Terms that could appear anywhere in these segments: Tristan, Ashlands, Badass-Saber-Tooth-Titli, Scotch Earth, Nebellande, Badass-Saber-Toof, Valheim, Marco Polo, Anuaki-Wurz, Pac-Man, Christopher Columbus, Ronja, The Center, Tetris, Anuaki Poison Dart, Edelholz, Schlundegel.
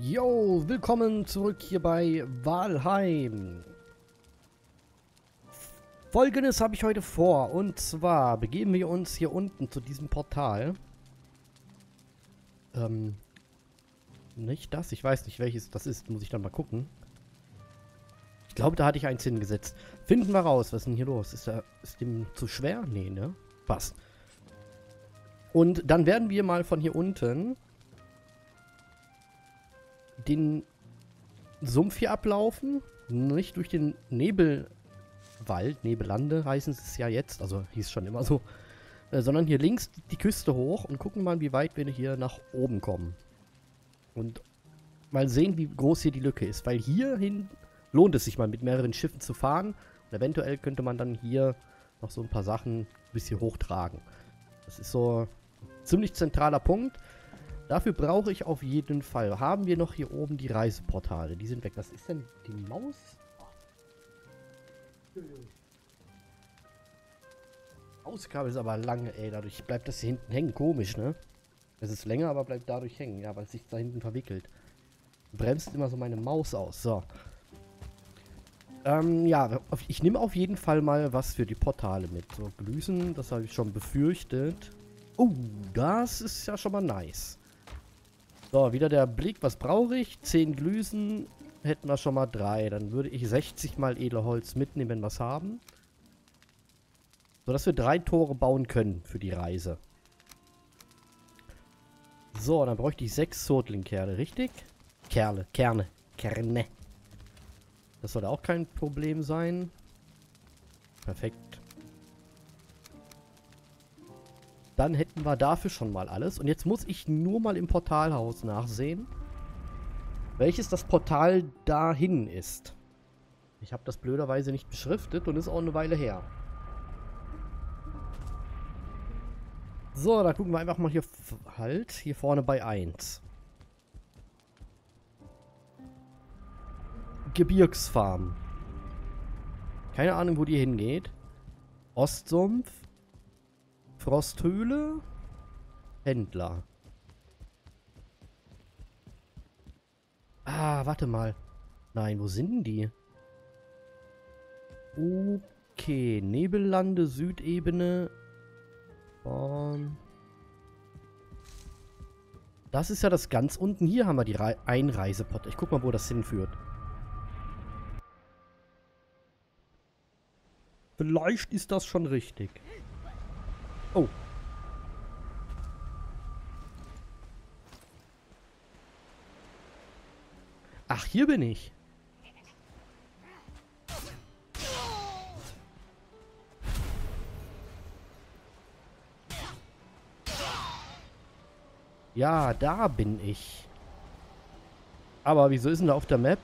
Yo, willkommen zurück hier bei Valheim. Folgendes habe ich heute vor, und zwar begeben wir uns hier unten zu diesem Portal. Nicht das, ich weiß nicht welches das ist, muss ich dann mal gucken. Ich glaube, da hatte ich eins hingesetzt. Finden wir raus, was ist denn hier los? Ist dem zu schwer? Nee, ne? Passt. Und dann werden wir mal von hier unten den Sumpf hier ablaufen, nicht durch den Nebelwald, Nebellande heißen es ja jetzt, also hieß schon immer so, sondern hier links die Küste hoch und gucken mal, wie weit wir hier nach oben kommen. Und mal sehen, wie groß hier die Lücke ist, weil hierhin lohnt es sich mal mit mehreren Schiffen zu fahren und eventuell könnte man dann hier noch so ein paar Sachen bis hier hochtragen. Das ist so ein ziemlich zentraler Punkt. Dafür brauche ich auf jeden Fall. Haben wir noch hier oben die Reiseportale? Die sind weg. Was ist denn die Maus? Ausgabe ist aber lange, ey. Dadurch bleibt das hier hinten hängen. Komisch, ne? Es ist länger, aber bleibt dadurch hängen. Ja, weil es sich da hinten verwickelt. Bremst immer so meine Maus aus. So. Ja, ich nehme auf jeden Fall mal was für die Portale mit. So, Glüsen, das habe ich schon befürchtet. Oh, das ist ja schon mal nice. So, wieder der Blick, was brauche ich? 10 Glüsen, hätten wir schon mal 3. Dann würde ich 60 mal Edelholz mitnehmen, wenn wir es haben. Sodass wir 3 Tore bauen können für die Reise. So, dann bräuchte ich 6 Zotlingkerle, richtig? Kerne. Das sollte auch kein Problem sein. Perfekt. Dann hätten wir dafür schon mal alles. Und jetzt muss ich nur mal im Portalhaus nachsehen, welches das Portal dahin ist. Ich habe das blöderweise nicht beschriftet und ist auch eine Weile her. So, da gucken wir einfach mal hier halt, hier vorne bei 1. Gebirgsfarm. Keine Ahnung, wo die hingeht. Ostsumpf. Frosthöhle, Händler. Ah, warte mal. Nein, wo sind die? Okay, Nebellande, Südebene. Das ist ja das ganz unten. Hier haben wir die Einreiseport. Ich guck mal, wo das hinführt. Vielleicht ist das schon richtig. Oh. Ach, hier bin ich. Ja, da bin ich. Aber wieso ist denn da auf der Map?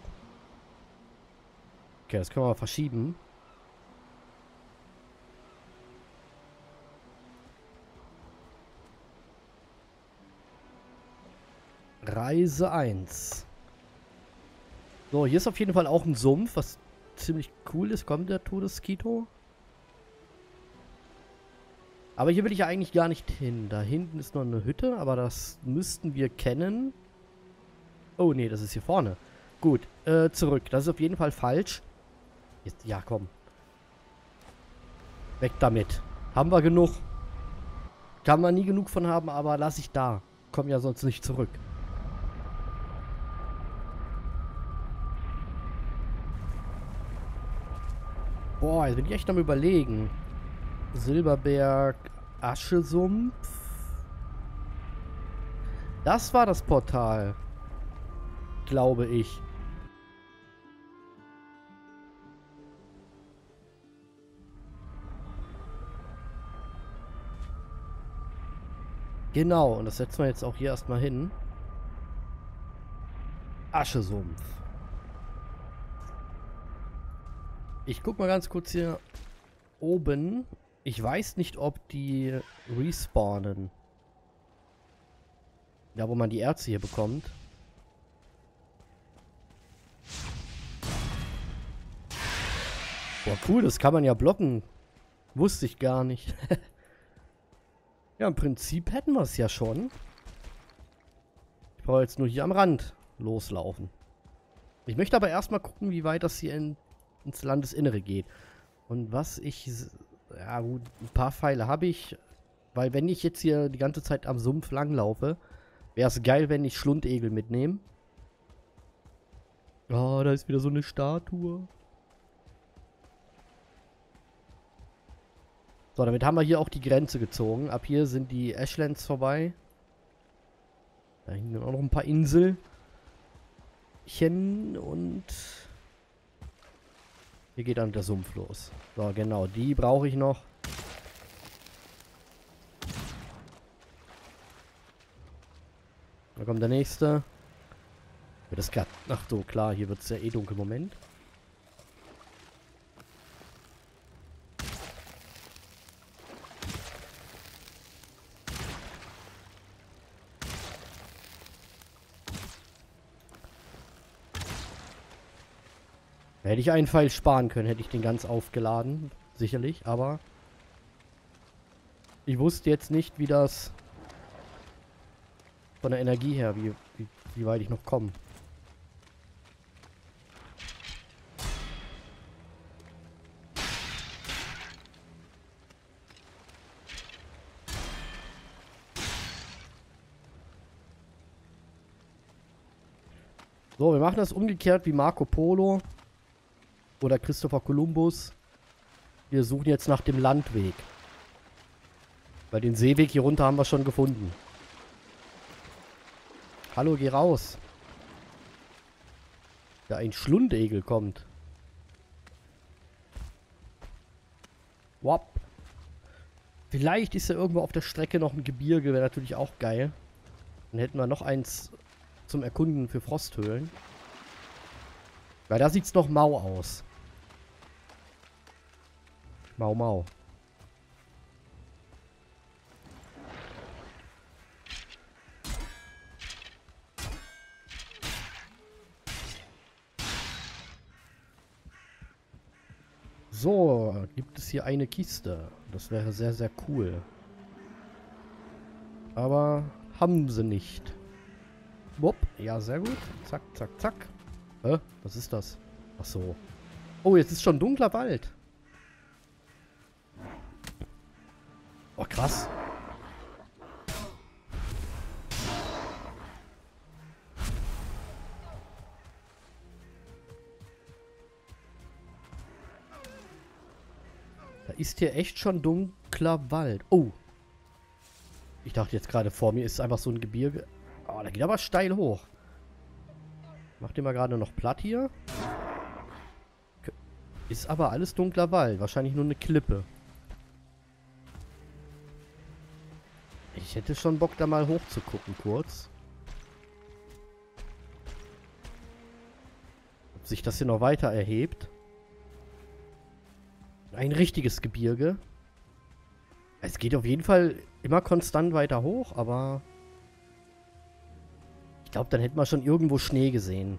Okay, das können wir mal verschieben. Reise 1. So, hier ist auf jeden Fall auch ein Sumpf, was ziemlich cool ist. Kommt der Todeskito? Aber hier will ich ja eigentlich gar nicht hin. Da hinten ist noch eine Hütte, aber das müssten wir kennen. Oh, nee, das ist hier vorne. Gut, zurück. Das ist auf jeden Fall falsch. Jetzt, ja, komm. Weg damit. Haben wir genug. Kann man nie genug von haben, aber lass ich da. Komm ja sonst nicht zurück. Boah, jetzt bin ich echt am Überlegen. Silberberg, Aschesumpf. Das war das Portal. Glaube ich. Genau, und das setzen wir jetzt auch hier erstmal hin. Aschesumpf. Ich guck mal ganz kurz hier oben. Ich weiß nicht, ob die respawnen. Da, wo man die Erze hier bekommt. Boah, cool, das kann man ja blocken. Wusste ich gar nicht. Ja, im Prinzip hätten wir es ja schon. Ich brauche jetzt nur hier am Rand loslaufen. Ich möchte aber erstmal gucken, wie weit das hier ins Landesinnere geht. Und was ich... Ja gut, ein paar Pfeile habe ich. Weil wenn ich jetzt hier die ganze Zeit am Sumpf langlaufe, wäre es geil, wenn ich Schlundegel mitnehme. Oh, da ist wieder so eine Statue. So, damit haben wir hier auch die Grenze gezogen. Ab hier sind die Ashlands vorbei. Da hingen auch noch ein paar Inselchen und... Hier geht dann der Sumpf los. So, genau, die brauche ich noch. Da kommt der nächste. Wird das gerade... Ach so, klar, hier wird es ja eh dunkel. Moment. Hätte ich einen Pfeil sparen können, hätte ich den ganz aufgeladen. Sicherlich, aber... Ich wusste jetzt nicht, wie das... Von der Energie her, wie weit ich noch komme. So, wir machen das umgekehrt wie Marco Polo. Oder Christopher Columbus. Wir suchen jetzt nach dem Landweg. Weil den Seeweg hier runter haben wir schon gefunden. Hallo, geh raus. Da ein Schlundegel kommt. Wop. Vielleicht ist ja irgendwo auf der Strecke noch ein Gebirge. Wäre natürlich auch geil. Dann hätten wir noch eins zum Erkunden für Frosthöhlen. Weil da sieht es noch mau aus. Mau, mau. So, gibt es hier eine Kiste. Das wäre sehr, sehr cool. Aber haben sie nicht. Wupp, ja, sehr gut. Zack, zack, zack. Hä? Was ist das? Ach so. Oh, jetzt ist schon dunkler Wald. Oh, krass. Da ist hier echt schon dunkler Wald. Oh. Ich dachte jetzt gerade, vor mir ist einfach so ein Gebirge. Oh, da geht aber steil hoch. Macht den mal gerade noch platt hier. Ist aber alles dunkler Wald. Wahrscheinlich nur eine Klippe. Ich hätte schon Bock, da mal hoch zu gucken, kurz. Ob sich das hier noch weiter erhebt. Ein richtiges Gebirge. Es geht auf jeden Fall immer konstant weiter hoch, aber... Ich glaube, dann hätten wir schon irgendwo Schnee gesehen.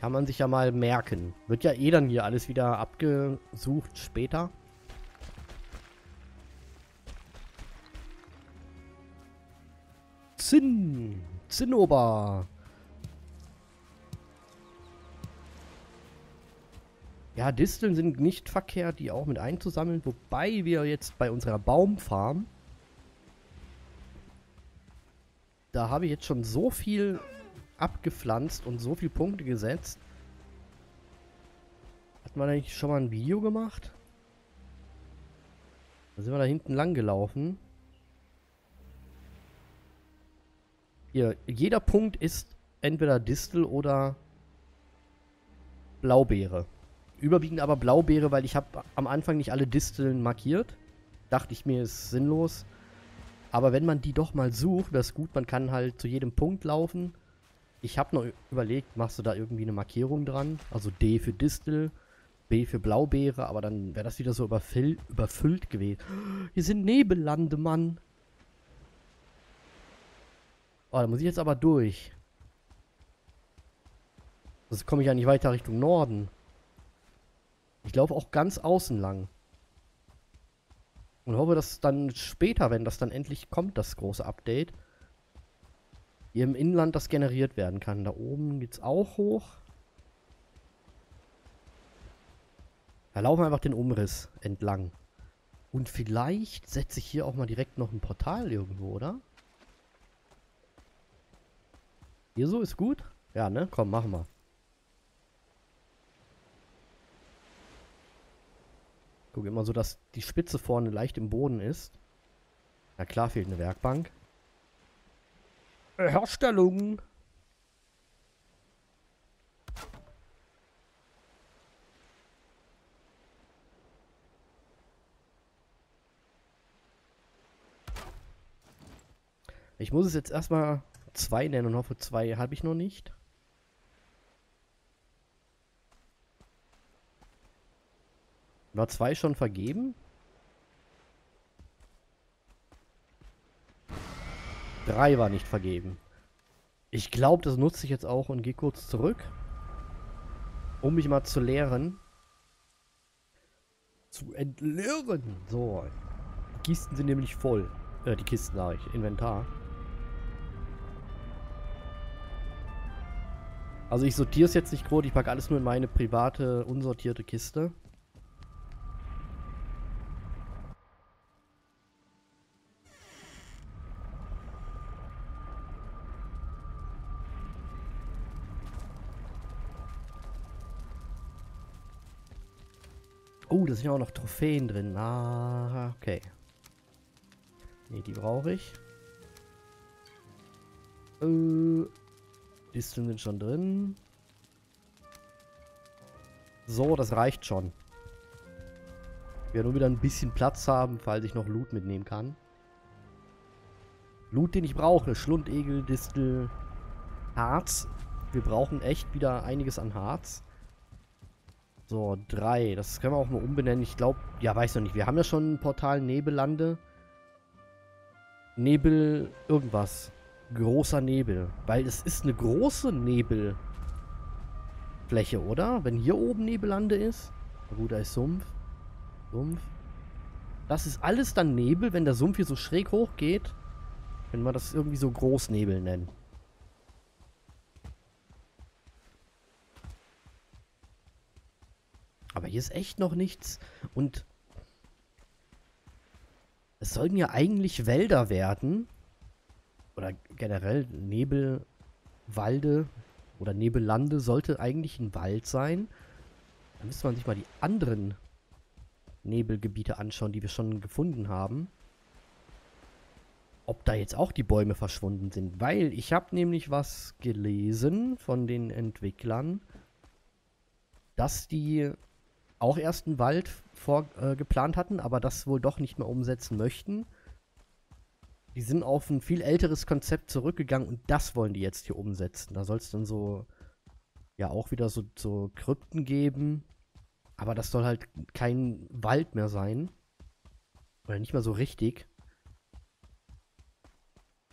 Kann man sich ja mal merken. Wird ja eh dann hier alles wieder abgesucht später. Zinn. Zinnober. Ja, Disteln sind nicht verkehrt, die auch mit einzusammeln. Wobei wir jetzt bei unserer Baumfarm... Da habe ich jetzt schon so viel abgepflanzt und so viele Punkte gesetzt. Hat man eigentlich schon mal ein Video gemacht? Da sind wir da hinten lang gelaufen. Hier, jeder Punkt ist entweder Distel oder Blaubeere. Überwiegend aber Blaubeere, weil ich habe am Anfang nicht alle Disteln markiert. Dachte ich mir, ist sinnlos. Aber wenn man die doch mal sucht, wäre es gut, man kann halt zu jedem Punkt laufen. Ich habe noch überlegt, machst du da irgendwie eine Markierung dran? Also D für Distel, B für Blaubeere, aber dann wäre das wieder so überfüllt gewesen. Hier sind Nebellande, Mann. Oh, da muss ich jetzt aber durch. Sonst komme ich ja nicht weiter Richtung Norden. Ich glaube auch ganz außen lang. Und hoffe, dass dann später, wenn das dann endlich kommt, das große Update, hier im Inland das generiert werden kann. Da oben geht es auch hoch. Da laufen wir einfach den Umriss entlang. Und vielleicht setze ich hier auch mal direkt noch ein Portal irgendwo, oder? Hier so ist gut? Ja, ne? Komm, machen wir. Guck immer so, dass die Spitze vorne leicht im Boden ist. Na klar, fehlt eine Werkbank. Herstellung! Ich muss es jetzt erstmal 2 nennen und hoffe, 2 habe ich noch nicht. War 2 schon vergeben? 3 war nicht vergeben. Ich glaube, das nutze ich jetzt auch und gehe kurz zurück, um mich mal zu leeren. Zu entleeren! So, die Kisten sind nämlich voll. Die Kisten sage ich, Inventar. Also ich sortiere es jetzt nicht groß, ich packe alles nur in meine private, unsortierte Kiste. Oh, da sind ja auch noch Trophäen drin. Ah, okay. Ne, die brauche ich. Die sind schon drin. So, das reicht schon. Ich werde nur wieder ein bisschen Platz haben, falls ich noch Loot mitnehmen kann. Loot, den ich brauche. Schlundegel, Distel, Harz. Wir brauchen echt wieder einiges an Harz. So, 3. Das können wir auch mal umbenennen. Ich glaube, ja, weiß noch nicht. Wir haben ja schon ein Portal Nebellande. Nebel irgendwas. Großer Nebel. Weil es ist eine große Nebelfläche, oder? Wenn hier oben Nebellande ist. Na gut, da ist Sumpf. Sumpf. Das ist alles dann Nebel. Wenn der Sumpf hier so schräg hoch geht, können wir das irgendwie so Großnebel nennen. Aber hier ist echt noch nichts. Und es sollten ja eigentlich Wälder werden. Oder generell Nebelwalde oder Nebellande sollte eigentlich ein Wald sein. Da müsste man sich mal die anderen Nebelgebiete anschauen, die wir schon gefunden haben. Ob da jetzt auch die Bäume verschwunden sind. Weil ich habe nämlich was gelesen von den Entwicklern, dass die auch erst einen Wald geplant hatten, aber das wohl doch nicht mehr umsetzen möchten. Die sind auf ein viel älteres Konzept zurückgegangen und das wollen die jetzt hier umsetzen. Da soll es dann so, ja auch wieder so Krypten geben, aber das soll halt kein Wald mehr sein. Oder nicht mehr so richtig.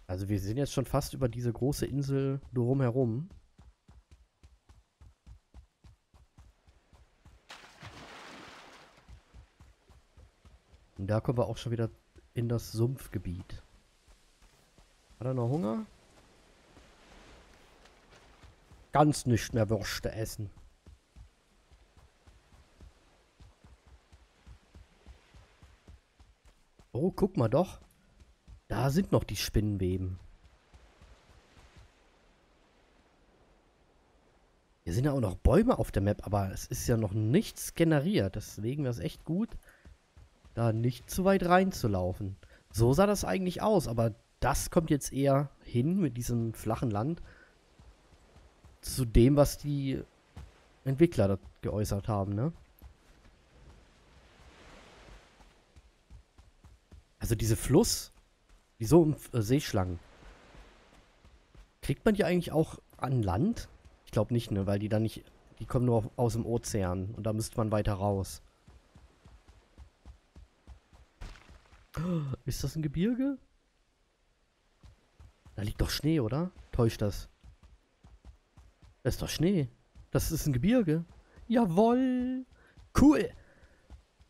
Also wir sind jetzt schon fast über diese große Insel drumherum. Und da kommen wir auch schon wieder in das Sumpfgebiet. Hat er noch Hunger? Ganz nicht mehr Würste essen. Oh, guck mal doch. Da sind noch die Spinnenweben. Hier sind ja auch noch Bäume auf der Map, aber es ist ja noch nichts generiert. Deswegen wäre es echt gut, da nicht zu weit reinzulaufen. So sah das eigentlich aus, aber das kommt jetzt eher hin mit diesem flachen Land zu dem, was die Entwickler da geäußert haben, ne? Also diese Fluss, wieso Seeschlangen? Kriegt man die eigentlich auch an Land? Ich glaube nicht, ne? Weil die dann nicht, die kommen nur aus dem Ozean und da müsste man weiter raus. Ist das ein Gebirge? Da liegt doch Schnee, oder? Täuscht das? Das ist doch Schnee. Das ist ein Gebirge. Jawoll! Cool!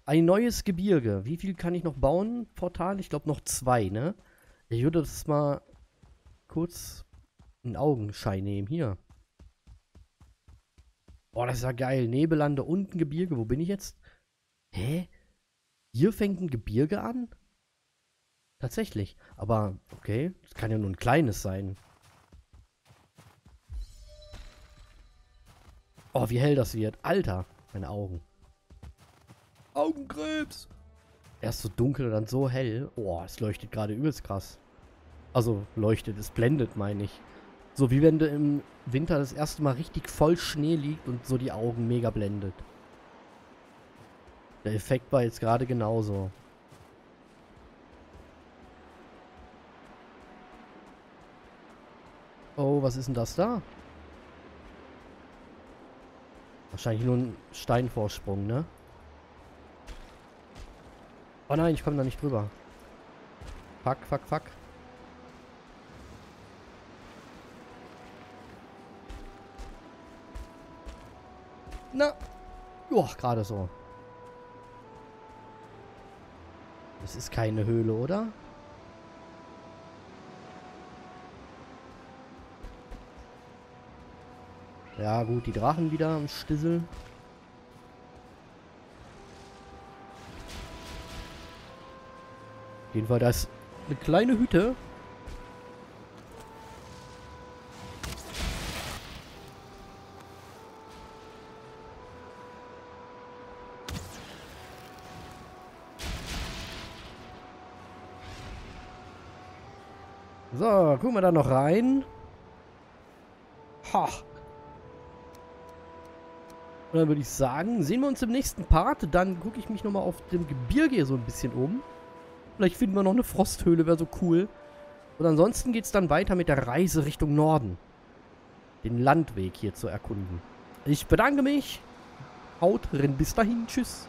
Ein neues Gebirge. Wie viel kann ich noch bauen? Portal? Ich glaube noch 2, ne? Ich würde das mal kurz in Augenschein nehmen. Hier. Boah, das ist ja geil. Nebellande und ein Gebirge. Wo bin ich jetzt? Hä? Hier fängt ein Gebirge an? Tatsächlich. Aber, okay. Das kann ja nur ein kleines sein. Oh, wie hell das wird. Alter, meine Augen. Augenkrebs. Erst so dunkel und dann so hell. Oh, es leuchtet gerade übelst krass. Also leuchtet, es blendet, meine ich. So wie wenn du im Winter das erste Mal richtig voll Schnee liegt und so die Augen mega blendet. Der Effekt war jetzt gerade genauso. Oh, was ist denn das da? Wahrscheinlich nur ein Steinvorsprung, ne? Oh nein, ich komme da nicht drüber. Fuck, fuck, fuck. Na. Joa, gerade so. Das ist keine Höhle, oder? Ja gut, die Drachen wieder am Stissel. Auf jeden Fall, da ist eine kleine Hütte. So, gucken wir da noch rein. Ha! Und dann würde ich sagen, sehen wir uns im nächsten Part. Dann gucke ich mich nochmal auf dem Gebirge hier so ein bisschen um. Vielleicht finden wir noch eine Frosthöhle, wäre so cool. Und ansonsten geht es dann weiter mit der Reise Richtung Norden. Den Landweg hier zu erkunden. Ich bedanke mich. Haut rein, bis dahin. Tschüss.